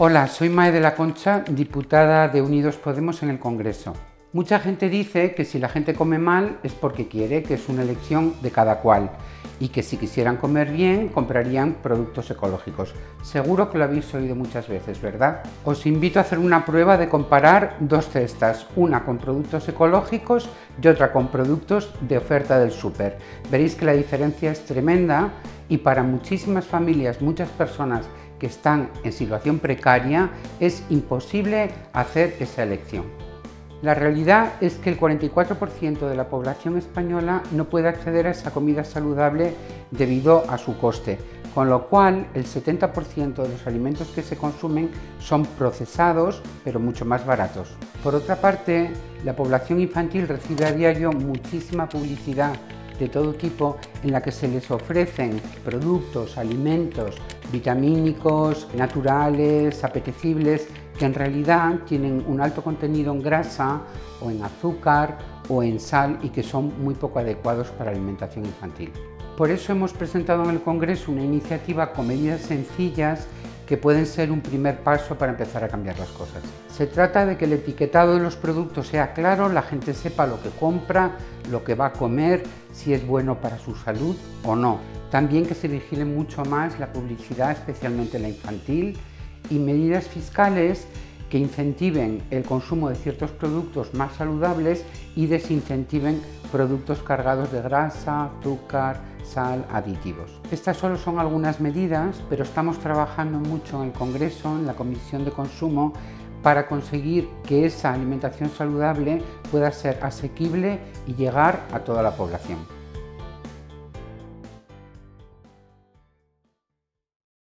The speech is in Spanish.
Hola, soy Mae de la Concha, diputada de Unidos Podemos en el Congreso. Mucha gente dice que si la gente come mal es porque quiere, que es una elección de cada cual y que si quisieran comer bien comprarían productos ecológicos. Seguro que lo habéis oído muchas veces, ¿verdad? Os invito a hacer una prueba de comparar dos cestas, una con productos ecológicos y otra con productos de oferta del súper. Veréis que la diferencia es tremenda y para muchísimas familias, muchas personas que están en situación precaria, es imposible hacer esa elección. La realidad es que el 44% de la población española no puede acceder a esa comida saludable debido a su coste, con lo cual el 70% de los alimentos que se consumen son procesados, pero mucho más baratos. Por otra parte, la población infantil recibe a diario muchísima publicidad de todo tipo en la que se les ofrecen productos, alimentos vitamínicos, naturales, apetecibles, que en realidad tienen un alto contenido en grasa o en azúcar o en sal y que son muy poco adecuados para la alimentación infantil. Por eso hemos presentado en el Congreso una iniciativa con medidas sencillas que pueden ser un primer paso para empezar a cambiar las cosas. Se trata de que el etiquetado de los productos sea claro, la gente sepa lo que compra, lo que va a comer, si es bueno para su salud o no. También que se vigile mucho más la publicidad, especialmente la infantil, y medidas fiscales que incentiven el consumo de ciertos productos más saludables y desincentiven productos cargados de grasa, azúcar, sal, aditivos. Estas solo son algunas medidas, pero estamos trabajando mucho en el Congreso, en la Comisión de Consumo, para conseguir que esa alimentación saludable pueda ser asequible y llegar a toda la población.